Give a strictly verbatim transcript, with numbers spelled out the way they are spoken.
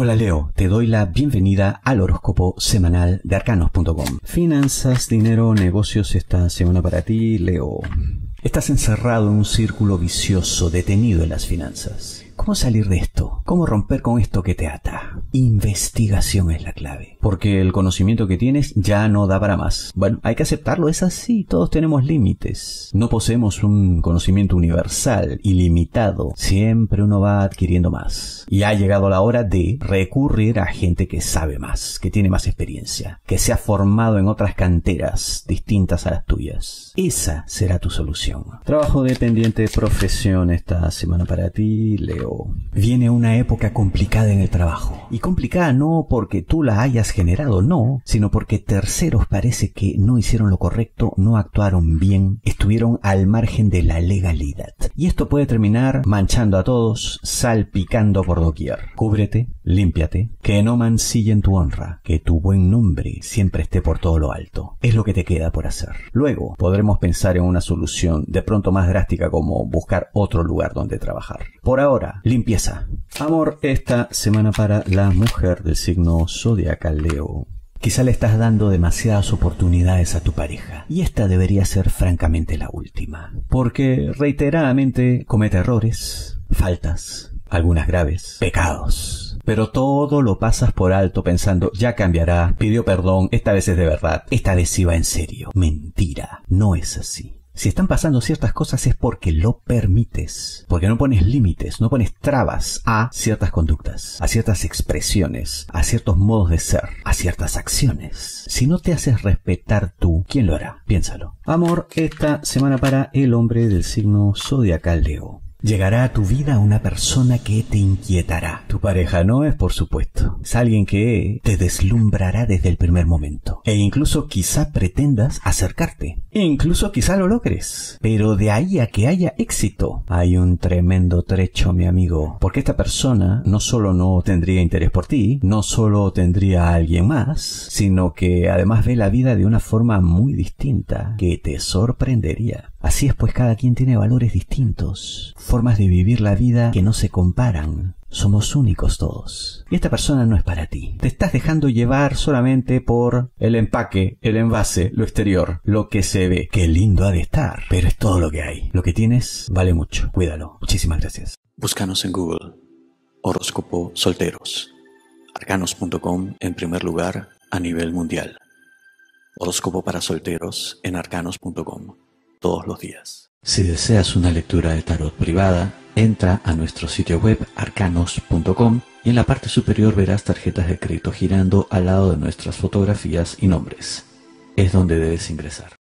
Hola Leo, te doy la bienvenida al horóscopo semanal de arcanos punto com. Finanzas, dinero, negocios esta semana para ti, Leo. Estás encerrado en un círculo vicioso, detenido en las finanzas. ¿Cómo salir de esto? ¿Cómo romper con esto que te ata? Investigación es la clave, porque el conocimiento que tienes ya no da para más. Bueno, hay que aceptarlo, es así, todos tenemos límites. No poseemos un conocimiento universal, ilimitado. Siempre uno va adquiriendo más. Y ha llegado la hora de recurrir a gente que sabe más, que tiene más experiencia, que se ha formado en otras canteras distintas a las tuyas. Esa será tu solución. Trabajo dependiente, profesión esta semana para ti, Leo. Viene una época complicada en el trabajo. Y complicada no porque tú la hayas generado, no, sino porque terceros parece que no hicieron lo correcto, no actuaron bien, estuvieron al margen de la legalidad. Y esto puede terminar manchando a todos, salpicando por doquier. Cúbrete, límpiate, que no mancillen tu honra, que tu buen nombre siempre esté por todo lo alto. Es lo que te queda por hacer. Luego podremos pensar en una solución de pronto más drástica como buscar otro lugar donde trabajar. Por ahora, limpieza. Amor esta semana para la mujer del signo zodiacal Leo. Quizá le estás dando demasiadas oportunidades a tu pareja y esta debería ser francamente la última, porque reiteradamente comete errores, faltas, algunas graves, pecados. Pero todo lo pasas por alto pensando, ya cambiará, pidió perdón, esta vez es de verdad, esta vez sí va en serio. Mentira, no es así. Si están pasando ciertas cosas es porque lo permites, porque no pones límites, no pones trabas a ciertas conductas, a ciertas expresiones, a ciertos modos de ser, a ciertas acciones. Si no te haces respetar tú, ¿quién lo hará? Piénsalo. Amor esta semana para el hombre del signo zodiacal Leo. Llegará a tu vida una persona que te inquietará. Tu pareja no es, por supuesto. Es alguien que te deslumbrará desde el primer momento. E incluso quizá pretendas acercarte. E incluso quizá lo logres. Pero de ahí a que haya éxito, hay un tremendo trecho, mi amigo. Porque esta persona no solo no tendría interés por ti, no solo tendría a alguien más, sino que además ve la vida de una forma muy distinta que te sorprendería. Así es, pues cada quien tiene valores distintos, formas de vivir la vida que no se comparan. Somos únicos todos. Y esta persona no es para ti. Te estás dejando llevar solamente por el empaque, el envase, lo exterior, lo que se ve. Qué lindo ha de estar, pero es todo lo que hay. Lo que tienes vale mucho. Cuídalo. Muchísimas gracias. Búscanos en Google. Horóscopo solteros. arcanos punto com en primer lugar a nivel mundial. Horóscopo para solteros en arcanos punto com. Todos los días. Si deseas una lectura de tarot privada, entra a nuestro sitio web arcanos punto com y en la parte superior verás tarjetas de crédito girando al lado de nuestras fotografías y nombres. Es donde debes ingresar.